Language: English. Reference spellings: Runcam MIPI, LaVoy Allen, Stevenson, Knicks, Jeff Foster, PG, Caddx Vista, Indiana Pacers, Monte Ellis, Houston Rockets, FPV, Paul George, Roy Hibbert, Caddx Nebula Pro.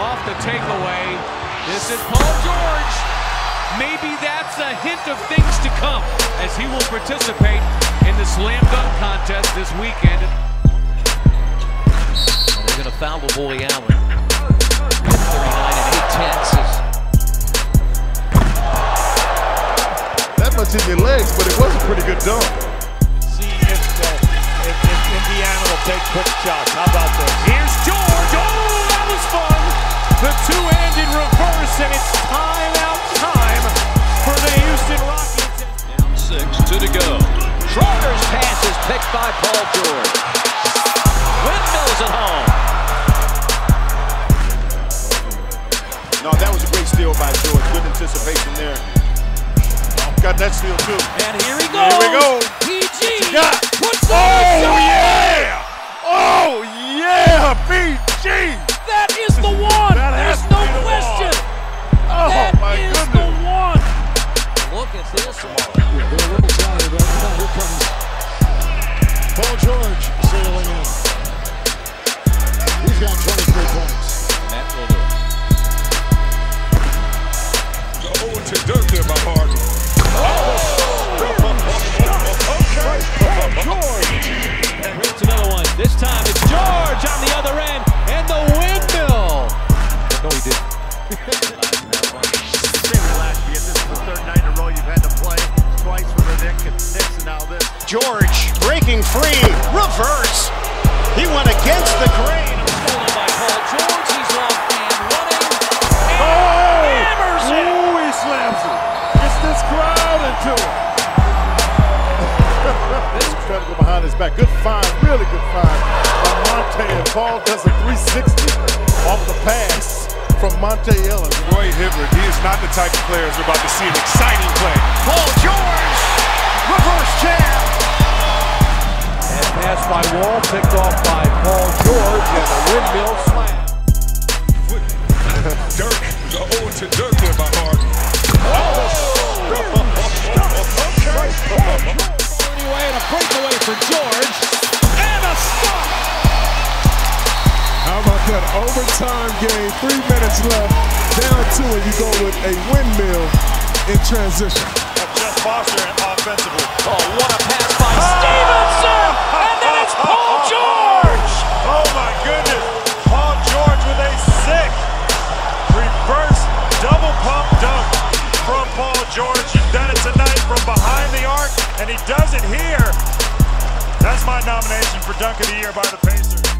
off the takeaway. This is Paul George. Maybe that's a hint of things to come as he will participate in the slam dunk contest this weekend. And they're going to foul LaVoy Allen. 39 and 8/10. That much in your legs, but it was a pretty good dunk. See if Indiana will take quick shots. How about this? Here's George. Oh, that was fun. The two-hand in reverse, and it's timeout time for the Houston Rockets. Down 6, 2 to go. Schroeder's pass is picked by Paul George. Windmills at home. No, that was a great steal by George. Good anticipation there. Got that steal too. And here he goes. Here we go. PG puts on the shot. Oh yeah, PG. That is the one. There's no question. Oh my goodness. That is the one. Look at this one. They're a little tired, but here comes Paul George sailing in. He's got 23 points. That will do. Go to dirt there by Harden. Oh! Okay. George. Here's another one. This time it's George on the other end and the windmill. No, he didn't. Stay relaxed. This is the third night in a row you've had to play twice with the Knicks and now this. George breaking free. Reverse. He went against the grain. Stolen by Paul George. He's off and running. And hammers it. Ooh, he slams it. This crowd into it. This is trying to go behind his back. Good find, really good find by Monte. And Paul does a 360 off the pass from Monte Ellis. Roy Hibbert, he is not the type of player we're about to see an exciting play. Paul George, reverse jam. And pass by Wall, picked off by Paul George, and a windmill slam. Dirk, the ode to Dirk there by Harden. Oh! Anyway, and a breakaway for George, and a stop! How about that overtime game? 3 minutes left, down 2, and you go with a windmill in transition. Jeff Foster offensively. Oh, what a pass by Stevenson! And then it's Paul George! Oh my goodness, Paul George with a sick reverse double pump dunk from Paul George. He's done it tonight from behind the arc, and he does it here. That's my nomination for Dunk of the Year by the Pacers.